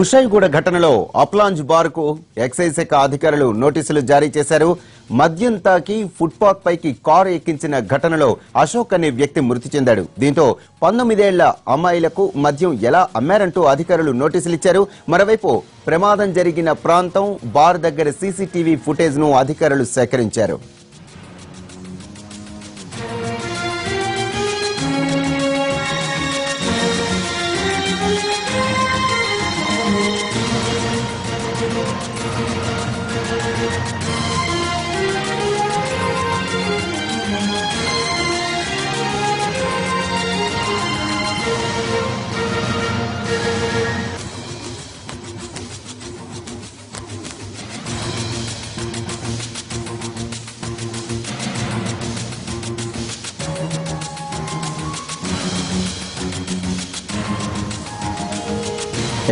కుషాయిగూడ ఘటనలో అప్లాంజ్ బార్ కు ఎక్సైజ్ శాఖ అధికారులు నోటీసులు జారీ చేశారు. మద్యం తాకి ఫుట్పాత్ పైకి కారు ఎక్కించిన ఘటనలో అశోక్ అనే వ్యక్తి మృతి చెందాడు. దీంతో 19 ఏళ్ల అమ్మాయిలకు మద్యం ఎలా అమ్మారంటూ అధికారులు నోటీసులు ఇచ్చారు. మరోవైపు ప్రమాదం జరిగిన ప్రాంతం బార్ దగ్గర సీసీటీవీ ఫుటేజ్ ను అధికారులు సేకరించారు.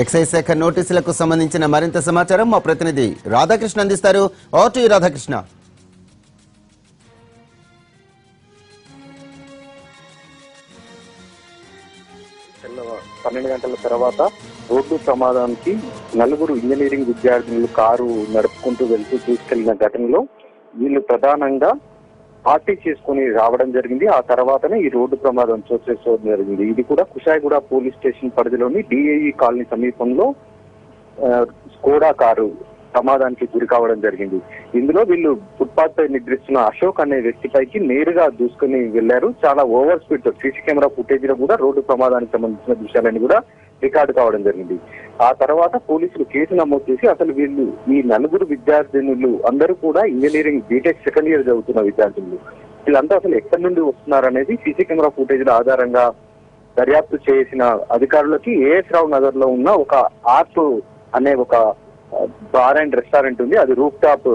ఎక్సైజ్ శాఖ నోటీసులకు సంబంధించిన మరింత సమాచారం మా ప్రతినిధి రాధాకృష్ణ అందిస్తారు. ఓటీ రాధాకృష్ణ. తెల్లవారు 12 గంటల తర్వాత రోడ్డు ప్రమాదానికి 4 ఇంజనీరింగ్ విద్యార్థులు కారు నడుపుకుంటూ వెళ్తూ తీసుకెళ్లిన ఘటనలో వీళ్ళు ప్రధానంగా పార్టీ చేసుకుని రావడం జరిగింది. ఆ తర్వాతనే ఈ రోడ్డు ప్రమాదం చోటు చేసుకోవడం జరిగింది. ఇది కూడా కుషాయిగూడ పోలీస్ స్టేషన్ పరిధిలోని డిఏఈ కాలనీ సమీపంలో స్కోడా కారు ప్రమాదానికి గురి కావడం జరిగింది. ఇందులో వీళ్ళు ఫుట్పాత్ పై నిద్రిస్తున్న అశోక్ అనే వ్యక్తిపైకి నేరుగా దూసుకుని వెళ్లారు. చాలా ఓవర్ స్పీడ్ తో సీసీ కెమెరా ఫుటేజ్ లో కూడా రోడ్డు ప్రమాదానికి సంబంధించిన దృశ్యాలన్నీ కూడా రికార్డు కావడం జరిగింది. ఆ తర్వాత పోలీసులు కేసు నమోదు చేసి అసలు వీళ్ళు ఈ 4 విద్యార్థినులు అందరూ కూడా ఇంజనీరింగ్ బీటెక్ సెకండ్ ఇయర్ చదువుతున్న విద్యార్థులు. వీళ్ళంతా అసలు ఎక్కడి నుండి వస్తున్నారనేది సీసీ కెమెరా ఫుటేజ్ ల ఆధారంగా దర్యాప్తు చేసిన అధికారులకి ఏఎస్ రావు నగర్ లో ఉన్న ఒక ఆర్ట్ అనే ఒక బార్ అండ్ రెస్టారెంట్ ఉంది. అది రూఫ్ టాప్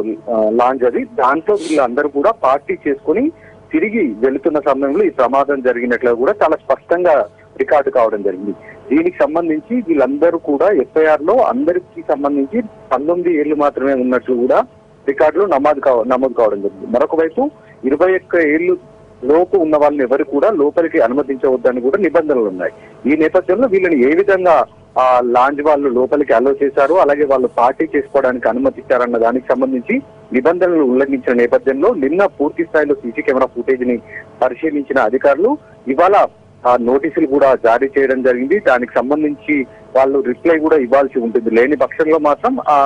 లాంజ్. అది దాంట్లో వీళ్ళందరూ కూడా పార్టీ చేసుకుని తిరిగి వెళుతున్న సమయంలో ఈ ప్రమాదం జరిగినట్లు కూడా చాలా స్పష్టంగా రికార్డు కావడం జరిగింది. దీనికి సంబంధించి వీళ్ళందరూ కూడా ఎఫ్ఐఆర్ లో అందరికి సంబంధించి 19 ఏళ్లు మాత్రమే ఉన్నట్లు కూడా రికార్డులో నమోదు కావడం జరిగింది. మరొక వైపు 21 ఏళ్లు లోపు ఉన్న వాళ్ళని ఎవరు కూడా లోపలికి అనుమతించవద్దని కూడా నిబంధనలు ఉన్నాయి. ఈ నేపథ్యంలో వీళ్ళని ఏ విధంగా ఆ లాంజ్ వాళ్ళు లోపలికి అలో చేశారు, అలాగే వాళ్ళు పార్టీ చేసుకోవడానికి అనుమతించారన్న దానికి సంబంధించి నిబంధనలు ఉల్లంఘించిన నేపథ్యంలో నిన్న పూర్తి స్థాయిలో సీసీ కెమెరా ఫుటేజ్ ని పరిశీలించిన అధికారులు ఇవాళ ఆ నోటీసులు కూడా జారీ చేయడం జరిగింది. దానికి సంబంధించి వాళ్ళు రిప్లై కూడా ఇవ్వాల్సి ఉంటుంది. లేని పక్షంలో మాత్రం ఆ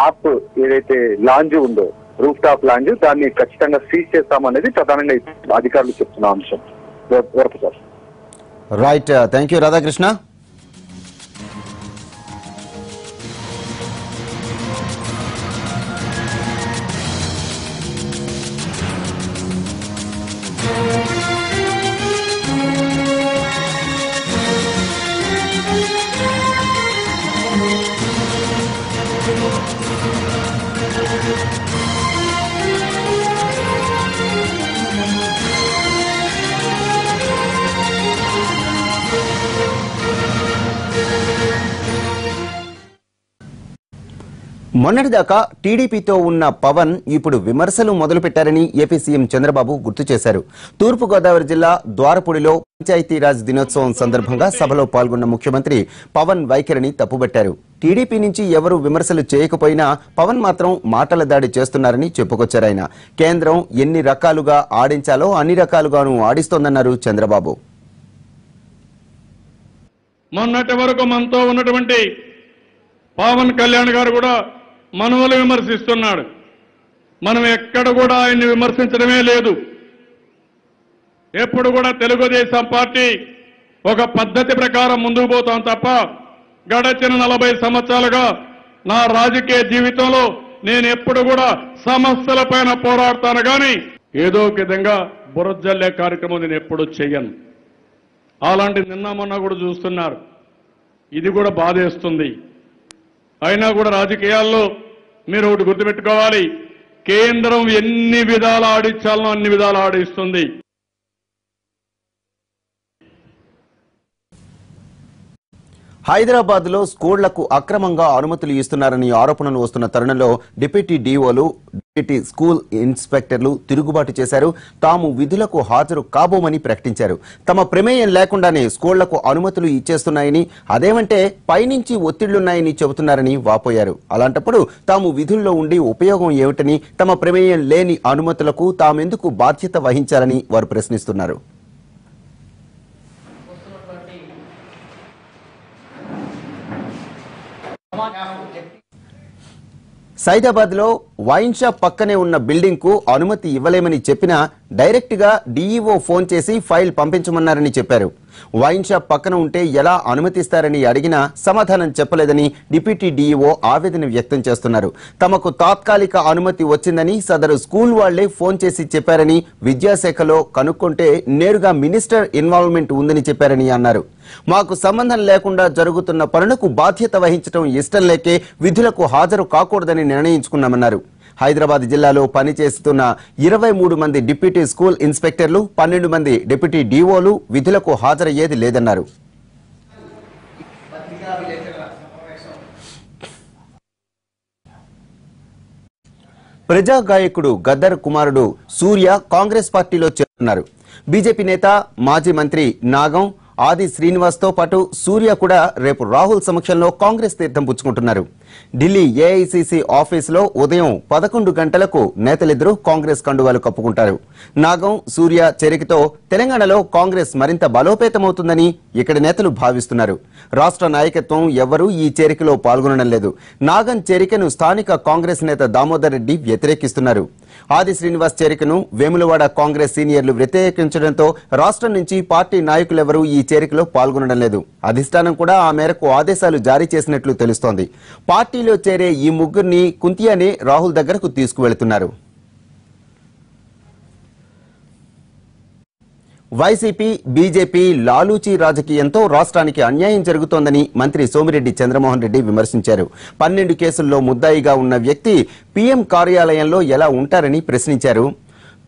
యాప్ ఏదైతే లాంజ్ ఉందో రూఫ్ టాప్ లాంజ్ దాన్ని ఖచ్చితంగా సీజ్ చేస్తామనేది ప్రధానంగా అధికారులు చెప్తున్న అంశం. Right, thank you Radhakrishna. మొన్నటిదాకా టీడీపీతో ఉన్న పవన్ ఇప్పుడు విమర్శలు మొదలుపెట్టారని ఏపీ సీఎం చంద్రబాబు గుర్తు చేశారు. తూర్పుగోదావరి జిల్లా ద్వారపూడిలో పంచాయతీరాజ్ దినోత్సవం సందర్భంగా సభలో పాల్గొన్న ముఖ్యమంత్రి పవన్ వైఖరిని తప్పుబట్టారు. టీడీపీ నుంచి ఎవరు విమర్శలు చేయకపోయినా పవన్ మాత్రం మాటల దాడి చేస్తున్నారని చెప్పుకొచ్చారు. ఆయన కేంద్రం ఎన్ని రకాలుగా ఆడించాలో అన్ని రకాలుగాను ఆడిస్తోందన్నారు చంద్రబాబు. మొన్నటి వరకు మనతో ఉన్నటువంటి పవన్ కళ్యాణ్ గారు కూడా మనల్ని విమర్శిస్తున్నాడు. మనం ఎక్కడ కూడా ఆయన్ని విమర్శించడమే లేదు. ఎప్పుడు కూడా తెలుగుదేశం పార్టీ ఒక పద్ధతి ప్రకారం ముందుకు పోతాం తప్ప గడచిన 40 సంవత్సరాలుగా నా రాజకీయ జీవితంలో నేను ఎప్పుడు కూడా సమస్యల పైన పోరాడతాను కానీ ఏదో ఒక విధంగా బురజల్లే కార్యక్రమం నేను ఎప్పుడు చెయ్యను. అలాంటి నిన్న మొన్న కూడా చూస్తున్నారు. ఇది కూడా బాధేస్తుంది. అయినా కూడా రాజకీయాల్లో మీరు ఒకటి గుర్తుపెట్టుకోవాలి, కేంద్రం ఎన్ని విధాలు ఆడించాలనో అన్ని విధాలు ఆడిస్తుంది. హైదరాబాద్ లో స్కూళ్లకు అక్రమంగా అనుమతులు ఇస్తున్నారని ఆరోపణలు వస్తున్న తరుణంలో డిప్యూటీ డీఓలు డిప్యూటీ స్కూల్ ఇన్స్పెక్టర్లు తిరుగుబాటు చేశారు. తాము విధులకు హాజరు కాబోమని ప్రకటించారు. తమ ప్రమేయం లేకుండానే స్కూళ్లకు అనుమతులు ఇచ్చేస్తున్నాయని, అదేమంటే పైనుంచి ఒత్తిళ్లున్నాయని చెబుతున్నారని వాపోయారు. అలాంటప్పుడు తాము విధుల్లో ఉండి ఉపయోగం ఏమిటని, తమ ప్రమేయం లేని అనుమతులకు తామెందుకు బాధ్యత వహించాలని వారు ప్రశ్నిస్తున్నారు. సైదాబాద్ లో వైన్ షాప్ పక్కనే ఉన్న బిల్డింగ్ కు అనుమతి ఇవ్వలేమని చెప్పినా డైరెక్ట్ గా డీఈఓ ఫోన్ చేసి ఫైల్ పంపించమన్నారని చెప్పారు. వైన్ షాప్ పక్కన ఉంటే ఎలా అనుమతిస్తారని అడిగినా సమాధానం చెప్పలేదని డిప్యూటీ డీఈఓ ఆవేదన వ్యక్తం చేస్తున్నారు. తమకు తాత్కాలిక అనుమతి వచ్చిందని సదరు స్కూల్ వాళ్లే ఫోన్ చేసి చెప్పారని, విద్యాశాఖలో కనుక్కుంటే నేరుగా మినిస్టర్ ఇన్వాల్వ్మెంట్ ఉందని చెప్పారని అన్నారు. మాకు సంబంధం లేకుండా జరుగుతున్న పనులకు బాధ్యత వహించడం ఇష్టం లేకే విధులకు హాజరు కాకూడదని నిర్ణయించుకున్నామన్నారు. హైదరాబాద్ జిల్లాలో పనిచేస్తున్న 23 మంది డిప్యూటీ స్కూల్ ఇన్స్పెక్టర్లు, 12 మంది డిప్యూటీ డీఓలు విధులకు హాజరయ్యేది లేదన్నారు. ప్రజా గాయకుడు గద్దర్ కుమారుడు సూర్య కాంగ్రెస్ పార్టీలో చేరుతున్నారు. బీజేపీ నేత మాజీ మంత్రి నాగం, ఆది శ్రీనివాస్తో పాటు సూర్య కూడా రేపు రాహుల్ సమక్షంలో కాంగ్రెస్ తీర్థం పుచ్చుకుంటున్నారు. ఢిల్లీ ఏఐసీసీ ఆఫీసులో ఉదయం 11 గంటలకు నేతలిద్దరూ కాంగ్రెస్ కండువాలు కప్పుకుంటారు. నాగం, సూర్య చేరికతో తెలంగాణలో కాంగ్రెస్ మరింత బలోపేతమవుతుందని ఇక్కడి నేతలు భావిస్తున్నారు. రాష్ట్ర నాయకత్వం ఎవరూ ఈ చేరికలో పాల్గొనడం లేదు. నాగం చేరికను స్థానిక కాంగ్రెస్ నేత దామోదర్ రెడ్డి వ్యతిరేకిస్తున్నారు. ఆది శ్రీనివాస్ చేరికను వేములవాడ కాంగ్రెస్ సీనియర్లు వ్యతిరేకించడంతో రాష్ట్రం నుంచి పార్టీ నాయకులెవరూ ఈ చేరికలో పాల్గొనడం లేదు. అధిష్టానం కూడా ఆ మేరకు ఆదేశాలు జారీ చేసినట్లు తెలుస్తోంది. పార్టీలో చేరే ఈ ముగ్గురిని కుంతియానే రాహుల్ దగ్గరకు తీసుకువెళుతున్నారు. వైసీపీ, బీజేపీ లాలూచి రాజకీయంతో రాష్ట్రానికి అన్యాయం జరుగుతోందని మంత్రి సోమిరెడ్డి చంద్రమోహన్ రెడ్డి విమర్శించారు. 12 కేసుల్లో ముద్దాయిగా ఉన్న వ్యక్తి పీఎం కార్యాలయంలో ఎలా ఉంటారని ప్రశ్నించారు.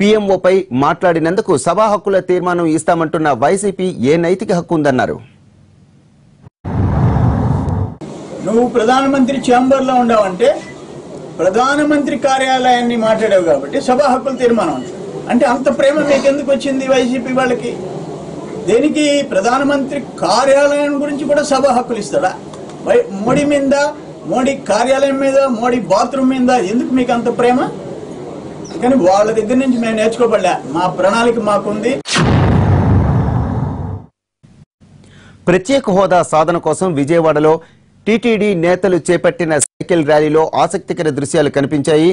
పీఎంఓపై మాట్లాడినందుకు సభా హక్కుల తీర్మానం ఇస్తామంటున్న వైసీపీ ఏ నైతిక హక్కు ఉందన్నారు. నువ్వు ప్రధానమంత్రి ఛాంబర్లో ఉండవంటే ప్రధానమంత్రి కార్యాలయాన్ని మాట్లాడావు కాబట్టి సభా హక్కుల తీర్మానం అంటే అంత ప్రేమ మీకెందుకు వచ్చింది వైసీపీ వాళ్ళకి? దేనికి? ప్రధానమంత్రి కార్యాలయం గురించి కూడా సభా హక్కులు ఇస్తాడా? మోడీ మీద, మోడీ కార్యాలయం మీద, మోడీ బాత్రూమ్ మీద ఎందుకు మీకు అంత ప్రేమ? కానీ వాళ్ళ దగ్గర నుంచి మేము నేర్చుకోబడలే. మా ప్రణాళిక మాకుంది. ప్రత్యేక హోదా సాధన కోసం విజయవాడలో టీటీడీ నేతలు చేపట్టిన సైకిల్ ర్యాలీలో ఆసక్తికర దృశ్యాలు కనిపించాయి.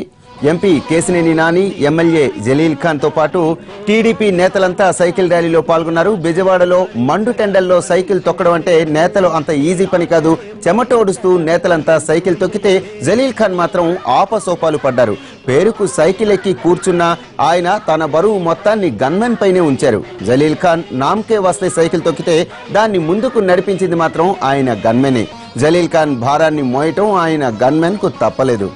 ఎంపీ కేశినేని నాని, ఎమ్మెల్యే జలీల్ ఖాన్ తో పాటు టీడీపీ నేతలంతా సైకిల్ ర్యాలీలో పాల్గొన్నారు. విజయవాడలో మండుటెండల్లో సైకిల్ తొక్కడం అంటే నేతలు అంత ఈజీ పని కాదు. చెమట ఓడుస్తూ నేతలంతా సైకిల్ తొక్కితే జలీల్ ఖాన్ మాత్రం ఆపసోపాలు పడ్డారు. పేరుకు సైకిల్ ఎక్కి కూర్చున్న ఆయన తన బరువు మొత్తాన్ని గన్మెన్ పైనే ఉంచారు. జలీల్ ఖాన్ నామ్కే వస్తే సైకిల్ తొక్కితే దాన్ని ముందుకు నడిపించింది మాత్రం ఆయన గన్మెనే. జలీల్ ఖాన్ భారాన్ని మోయటం ఆయన గన్మెన్ కు తప్పలేదు.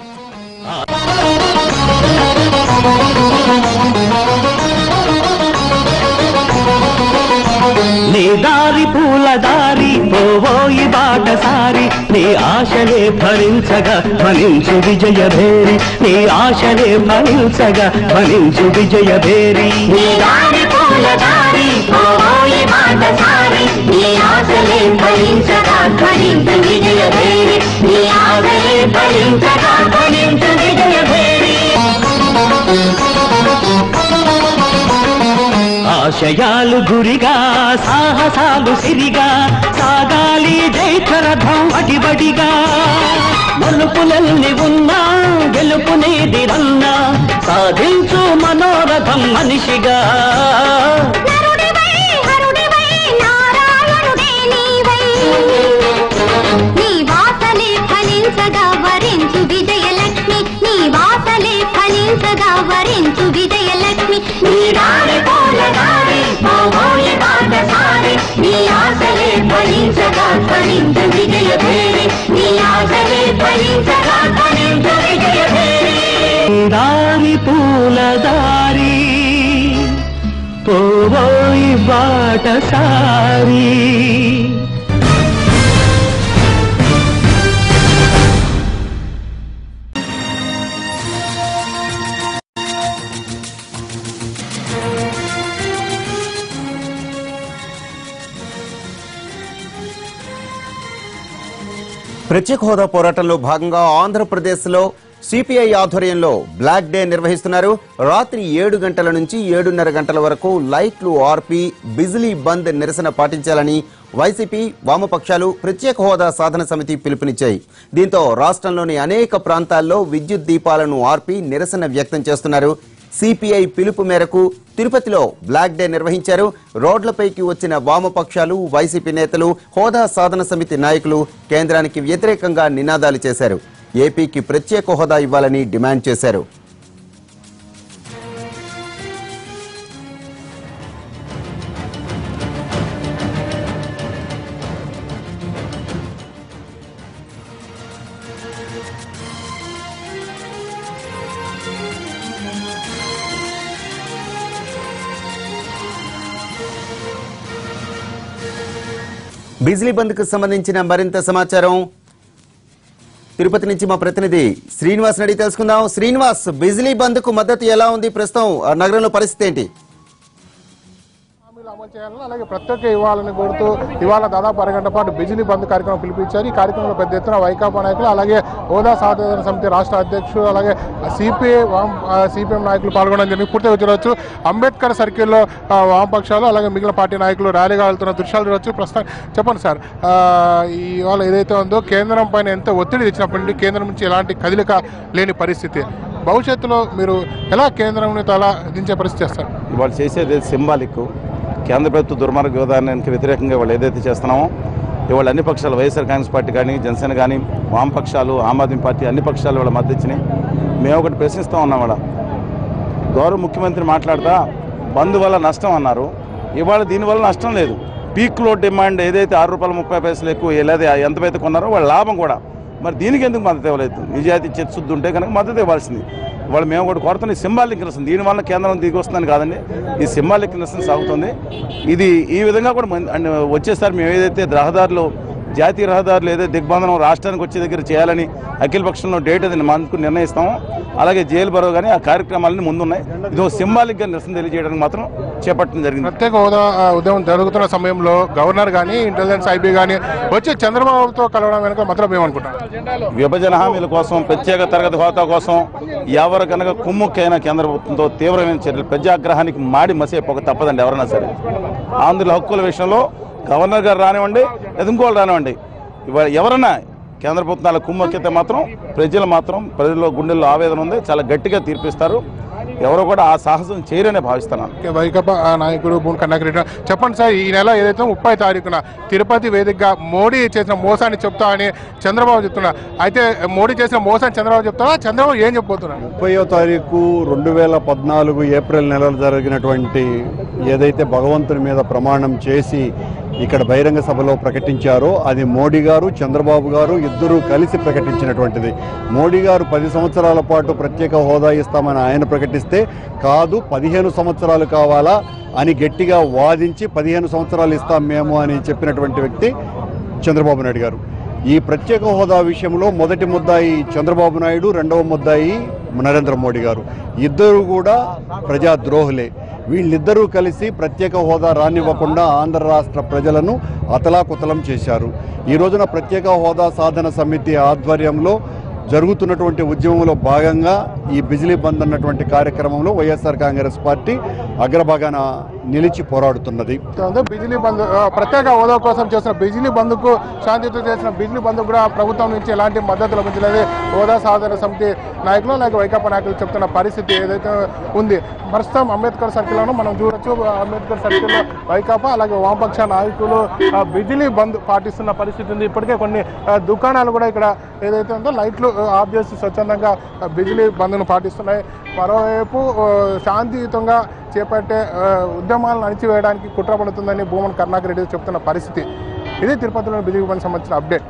నీ దారి పూల దారి, పోవోయి బాటసారి, నీ ఆశలే ఫలించగా ఫలించు విజయ భేరి, నీ ఆశలే ఫలించగా ఫలించు విజయ భేరి, నీ దారి పూల దారి, పోవోయి బాటసారి, నీ ఆశలే ఫలించగా ఫలించు విజయ భేరి, నీ ఆశలే ఫలించగా ఫలించు విజయ భేరి. ఆశయాలు గురిగా, సాహసాలు సిరిగా, సాగాలి జైత్రరథం అడివడిగా, మలుపులల్ని ఉన్నా గెలుపునేది రన్నా, సాధించు మనోరథం మనిషిగా. దారి పూల దారి, పోయి బాటసారి. ప్రత్యేక హోదా పోరాటంలో భాగంగా ఆంధ్రప్రదేశ్లో సిపిఐ ఆధ్వర్యంలో బ్లాక్ డే నిర్వహిస్తున్నారు. రాత్రి 7 గంటల నుంచి 7:30 గంటల వరకు లైట్లు ఆర్పి బిజిలీ బంద్ నిరసన పాటించాలని వైసీపీ వామపక్షాలు ప్రత్యేక హోదా సాధన సమితి పిలుపునిచ్చాయి. దీంతో రాష్ట్రంలోని అనేక ప్రాంతాల్లో విద్యుత్ దీపాలను ఆర్పి నిరసన వ్యక్తం చేస్తున్నారు. సిపిఐ పిలుపు మేరకు తిరుపతిలో బ్లాక్ డే నిర్వహించారు. రోడ్లపైకి వచ్చిన వామపక్షాలు, వైసీపీ నేతలు, హోదా సాధన సమితి నాయకులు కేంద్రానికి వ్యతిరేకంగా నినాదాలు చేశారు. ఏపీకి ప్రత్యేక హోదా ఇవ్వాలని డిమాండ్ చేశారు. బిజిలీ బంద్కు సంబంధించిన మరింత సమాచారం తిరుపతి నుంచి మా ప్రతినిధి శ్రీనివాస్ నడి తెలుసుకుందాం. శ్రీనివాస్, బిజిలీ బంద్కు మద్దతు ఎలా ఉంది? ప్రస్తుతం నగరంలో పరిస్థితి ఏంటి? అమలు చేయాలని అలాగే ప్రత్యేక ఇవ్వాలని కోరుతూ ఇవాళ దాదాపు అరగంట పాటు బిజిలీ బంద్ కార్యక్రమం పిలిపించారు. ఈ కార్యక్రమంలో పెద్ద ఎత్తున వైకాపా నాయకులు, అలాగే హోదా సాధన సమితి రాష్ట్ర అధ్యక్షుడు, అలాగే సిపిఎం నాయకులు పాల్గొనడం జరిగింది. పూర్తిగా చూడవచ్చు, అంబేద్కర్ సర్కిల్లో వామపక్షాలు అలాగే మిగిలిన పార్టీ నాయకులు ర్యాలీగా వెళ్తున్న దృశ్యాలు చూడవచ్చు. ప్రస్తుతం చెప్పండి సార్, ఇవాళ ఏదైతే ఉందో కేంద్రం పైన ఎంత ఒత్తిడి తెచ్చినప్పటి కేంద్రం నుంచి ఎలాంటి కదలిక లేని పరిస్థితి, భవిష్యత్తులో మీరు ఎలా కేంద్రం తలా దించే పరిస్థితి చేస్తారు? వాళ్ళు చేసేది సింబాలిక్. కేంద్ర ప్రభుత్వ దుర్మార్గ విధానానికి వ్యతిరేకంగా వాళ్ళు ఏదైతే చేస్తున్నామో ఇవాళ అన్ని పక్షాలు, వైఎస్ఆర్ కాంగ్రెస్ పార్టీ కానీ, జనసేన కానీ, వామపక్షాలు, ఆమ్ ఆద్మీ పార్టీ అన్ని పక్షాలు వాళ్ళ మద్దతు ఇచ్చినాయి. మేము ఒకటి ప్రశ్నిస్తూ ఉన్నాం. వాళ్ళ గౌరవ ముఖ్యమంత్రి మాట్లాడుతా బంద్ వల్ల నష్టం అన్నారు. ఇవాళ దీనివల్ల నష్టం లేదు. పీక్ లోడ్ డిమాండ్ ఏదైతే ₹6.30 ఎక్కువ లేదా ఎంతవైతే కొన్నారో వాళ్ళ లాభం కూడా. మరి దీనికి ఎందుకు మద్దతు ఇవ్వలేదు? నిజాయితీ చిత్తశుద్ధి ఉంటే కనుక మద్దతు ఇవ్వాల్సింది. వాళ్ళు మేము కూడా కోరుతున్న సింబాలిక్ నిరసన, దీనివల్ల కేంద్రం దిగి వస్తుందని కాదండి, ఈ సింబాలిక్ నిరసన సాగుతుంది. ఇది ఈ విధంగా కూడా వచ్చేసారి మేము ఏదైతే రహదారులు, జాతీయ రహదారులు ఏదైతే దిగ్బంధనం రాష్ట్రానికి వచ్చే దగ్గర చేయాలని అఖిల పక్షంలో డేట్ అది మనకు నిర్ణయిస్తాము. అలాగే జైలు బరో కానీ ఆ కార్యక్రమాలన్నీ ముందున్నాయి. ఇది సింబాలిక్గా నిరసన తెలియజేయడానికి మాత్రం చేపట్టడం జరిగింది. ప్రత్యేక హోదా ఉద్యమం జరుగుతున్న సమయంలో గవర్నర్ కానీ, ఇంటెలిజెన్స్ ఐబీ కానీ వచ్చి చంద్రబాబుతో కలవడం వెనుక మాత్రం ఏమనుకుంటాం? విభజన హామీల కోసం, ప్రత్యేక తరగతి హోదా కోసం ఎవరు కనుక కుమ్ముక్కైనా కేంద్ర ప్రభుత్వంతో తీవ్రమైన చర్యలు, ప్రజాగ్రహానికి మాడి మసే పొగ తప్పదండి ఎవరైనా సరే. ఆంధ్రుల హక్కుల విషయంలో గవర్నర్ గారు రానివ్వండి, ఎదుంకోలు రానివ్వండి, ఇవాళ ఎవరన్నా కేంద్ర ప్రభుత్వాల కుమ్మక్కితే మాత్రం ప్రజల్లో గుండెల్లో ఆవేదన ఉంది. చాలా గట్టిగా తీర్పిస్తారు. ఎవరో కూడా ఆ సాహసం చేయరనే భావిస్తున్నాను. వైకాపా నాయకుడు భూన్ కన్నాకరెడ్డి, చెప్పండి సార్, ఈ నెల ఏదైతే 30 తారీఖున తిరుపతి వేదికగా మోడీ చేసిన మోసాన్ని చెప్తా అని చంద్రబాబు చెప్తున్నా, అయితే మోడీ చేసిన మోసాన్ని చంద్రబాబు చెప్తావా? చంద్రబాబు ఏం చెప్పబోతున్నాడు? 30వ తారీఖు 2014 ఏప్రిల్ నెలలో జరిగినటువంటి ఏదైతే భగవంతుని మీద ప్రమాణం చేసి ఇక్కడ బహిరంగ సభలో ప్రకటించారో అది మోడీ గారు, చంద్రబాబు గారు ఇద్దరూ కలిసి ప్రకటించినటువంటిది. మోడీ గారు 10 సంవత్సరాల పాటు ప్రత్యేక హోదా ఇస్తామని ఆయన ప్రకటిస్తే, కాదు 15 సంవత్సరాలు కావాలా అని గట్టిగా వాదించి 15 సంవత్సరాలు ఇస్తాం మేము అని చెప్పినటువంటి వ్యక్తి చంద్రబాబు నాయుడు గారు. ఈ ప్రత్యేక హోదా విషయంలో మొదటి ముద్దాయి చంద్రబాబు నాయుడు, రెండవ ముద్దాయి నరేంద్ర మోడీ గారు, ఇద్దరు కూడా ప్రజాద్రోహులే. వీళ్ళిద్దరూ కలిసి ప్రత్యేక హోదా రానివ్వకుండా ఆంధ్ర రాష్ట్ర ప్రజలను అతలాకుతలం చేశారు. ఈ రోజున ప్రత్యేక హోదా సాధన సమితి ఆధ్వర్యంలో జరుగుతున్నటువంటి ఉద్యమంలో భాగంగా ఈ బిజిలీ బంద్ అన్నటువంటి కార్యక్రమంలో వైఎస్ఆర్ కాంగ్రెస్ పార్టీ అగ్రభాగాన నిలిచి పోరాడుతున్నది. బిజిలీ బంద్, ప్రత్యేక హోదా కోసం చేసిన బిజిలీ బంద్కు, శాంతితో చేసిన బిజిలీ బంద్ కూడా ప్రభుత్వం నుంచి ఎలాంటి మద్దతు లభించలేదు. హోదా సాధన సమితి నాయకులు అలాగే వైకాపా నాయకులు చెప్తున్న పరిస్థితి ఏదైతే ఉంది. ప్రస్తుతం అంబేద్కర్ సర్కిల్లోనూ మనం చూడొచ్చు. అంబేద్కర్ సర్కిల్లో వైకాపా అలాగే వామపక్ష నాయకులు బిజిలీ బంద్ పాటిస్తున్న పరిస్థితి ఉంది. ఇప్పటికే కొన్ని దుకాణాలు కూడా ఇక్కడ ఏదైతే ఉందో లైట్లు ఆఫ్ చేసి స్వచ్ఛందంగా బిజిలీ బంద్ను పాటిస్తున్నాయి. మరోవైపు శాంతియుతంగా చేపట్టే ఉద్యమాలను అణిచివేయడానికి కుట్ర పడుతుందని భూమన్ కర్ణాకర్ రెడ్డి చెప్తున్న పరిస్థితి. ఇది తిరుపతిలోని బిజిలీ బంద్ సంబంధించిన update.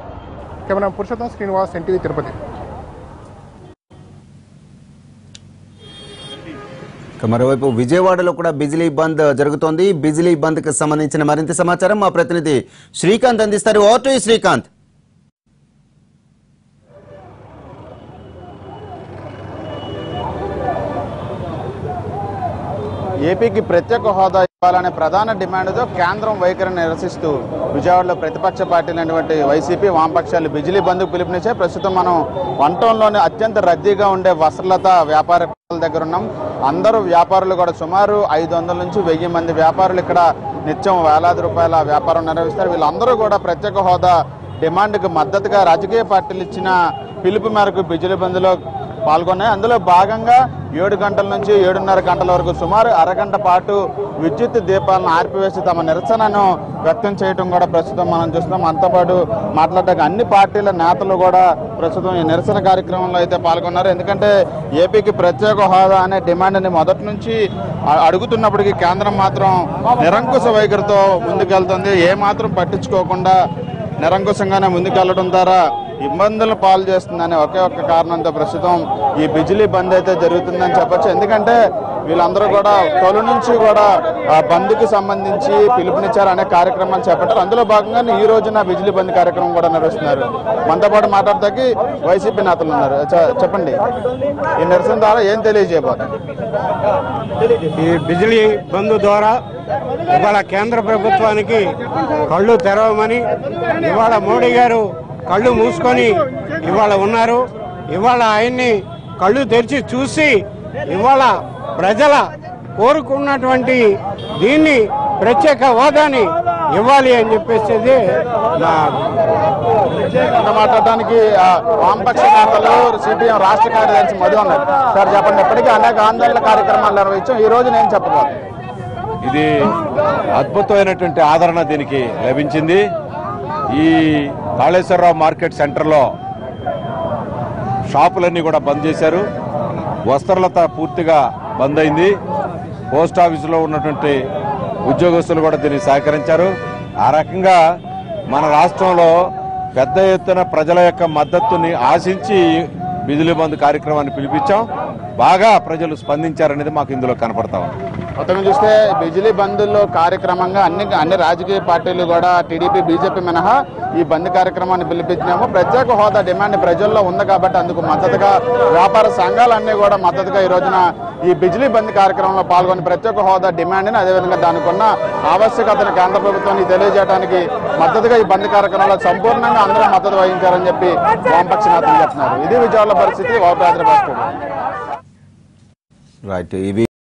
Camera Purushottam, Srinivas, NTV Tirupati. మరోవైపు విజయవాడలో కూడా బిజిలీ బంద్ జరుగుతోంది. బిజిలీ బంద్ కు సంబంధించిన మరింత సమాచారం మా ప్రతినిధి శ్రీకాంత్ అందిస్తారు. ఓటు శ్రీకాంత్. ఏపీకి ప్రత్యేక హోదా ఇవ్వాలనే ప్రధాన డిమాండ్తో కేంద్రం వైఖరిని నిరసిస్తూ విజయవాడలో ప్రతిపక్ష పార్టీలైనటువంటి వైసీపీ వామపక్షాలు బిజిలీ బంద్కు పిలుపునిచ్చే ప్రస్తుతం మనం వన్ టౌన్లోనే అత్యంత రద్దీగా ఉండే వస్త్రలత వ్యాపార దగ్గర ఉన్నాం. అందరూ వ్యాపారులు కూడా సుమారు 500 నుంచి 1000 మంది వ్యాపారులు ఇక్కడ నిత్యం వేలాది రూపాయల వ్యాపారం నిర్వహిస్తారు. వీళ్ళందరూ కూడా ప్రత్యేక హోదా డిమాండ్కు మద్దతుగా రాజకీయ పార్టీలు ఇచ్చిన పిలుపు మేరకు బిజిలీ బంద్లో పాల్గొన్నాయి. అందులో భాగంగా 7 గంటల నుంచి 7:30 గంటల వరకు సుమారు అరగంట పాటు విద్యుత్ దీపాలను ఆర్పివేసి తమ నిరసనను వ్యక్తం చేయడం కూడా ప్రస్తుతం మనం చూస్తున్నాం. అంతపాటు మాట్లాడక అన్ని పార్టీల నేతలు కూడా ప్రస్తుతం ఈ నిరసన కార్యక్రమంలో అయితే పాల్గొన్నారు. ఎందుకంటే ఏపీకి ప్రత్యేక హోదా అనే డిమాండ్ని మొదటి నుంచి అడుగుతున్నప్పటికీ కేంద్రం మాత్రం నిరంకుశ వైఖరితో ముందుకెళ్తుంది. ఏమాత్రం పట్టించుకోకుండా నిరంకుశంగానే ముందుకెళ్లడం ద్వారా ఇబ్బందులు పాలు చేస్తుందనే ఒకే ఒక్క కారణంతో ప్రస్తుతం ఈ బిజిలీ బంద్ అయితే జరుగుతుందని చెప్పచ్చు. ఎందుకంటే వీళ్ళందరూ కూడా తొలి నుంచి కూడా బంద్కి సంబంధించి పిలుపునిచ్చారు అనే కార్యక్రమాలు చేపట్టారు. అందులో భాగంగానే ఈ రోజున బిజిలీ బంద్ కార్యక్రమం కూడా నిర్వహిస్తున్నారు. మనతో పాటు మాట్లాడడానికి వైసీపీ నేతలు ఉన్నారు. చెప్పండి, ఈ నిరసన ద్వారా ఏం తెలియజేయబోతుంది? ఈ బిజిలీ బంద్ ద్వారా ఇవాళ కేంద్ర ప్రభుత్వానికి కళ్ళు తెరవమని, ఇవాళ మోడీ గారు కళ్ళు మూసుకొని ఇవాళ ఉన్నారు. ఇవాళ ఆయన్ని కళ్ళు తెరిచి చూసి ఇవాళ ప్రజల కోరుకున్నటువంటి దీన్ని ప్రత్యేక హోదాని ఇవ్వాలి అని చెప్పేసేది. మాట్లాడడానికి వామపక్ష నేతలు సిపిఎం రాష్ట్ర కార్యదర్శి మధు ఉన్నారు. సార్ చెప్పండి, ఇప్పటికీ అనేక ఆందోళన కార్యక్రమాలు నిర్వహించాం. ఈ రోజు నేను చెప్పబోదు ఇది అద్భుతమైనటువంటి ఆదరణ దీనికి లభించింది. ఈ కాళేశ్వరరావు మార్కెట్ సెంటర్లో షాపులన్నీ కూడా బంద్ చేశారు. వస్త్రలత పూర్తిగా బంద్ అయింది. పోస్ట్ ఆఫీసులో ఉన్నటువంటి ఉద్యోగస్తులు కూడా దీన్ని సహకరించారు. ఆ రకంగా మన రాష్ట్రంలో పెద్ద ఎత్తున ప్రజల యొక్క మద్దతుని ఆశించి బిజిలీ బంద్ కార్యక్రమాన్ని పిలిపించాం. బాగా ప్రజలు స్పందించారనేది మాకు ఇందులో కనపడతా ఉంది. మొత్తంగా చూస్తే బిజిలీ బంద్లో కార్యక్రమంగా అన్ని రాజకీయ పార్టీలు కూడా టీడీపీ బీజేపీ మినహా ఈ బంద్ కార్యక్రమాన్ని పిలిపించినాము. ప్రత్యేక హోదా డిమాండ్ ప్రజల్లో ఉంది కాబట్టి అందుకు మద్దతుగా వ్యాపార సంఘాలన్నీ కూడా మద్దతుగా ఈ రోజున ఈ బిజిలీ బంద్ కార్యక్రమంలో పాల్గొని ప్రత్యేక హోదా డిమాండ్ని అదేవిధంగా దానికున్న ఆవశ్యకతను కేంద్ర ప్రభుత్వానికి తెలియజేయడానికి మద్దతుగా ఈ బంద్ కార్యక్రమంలో సంపూర్ణంగా అందరూ మద్దతు వహించారని చెప్పి వామపక్ష నేతలు చెప్తున్నారు. ఇది విజయవాడ పరిస్థితి.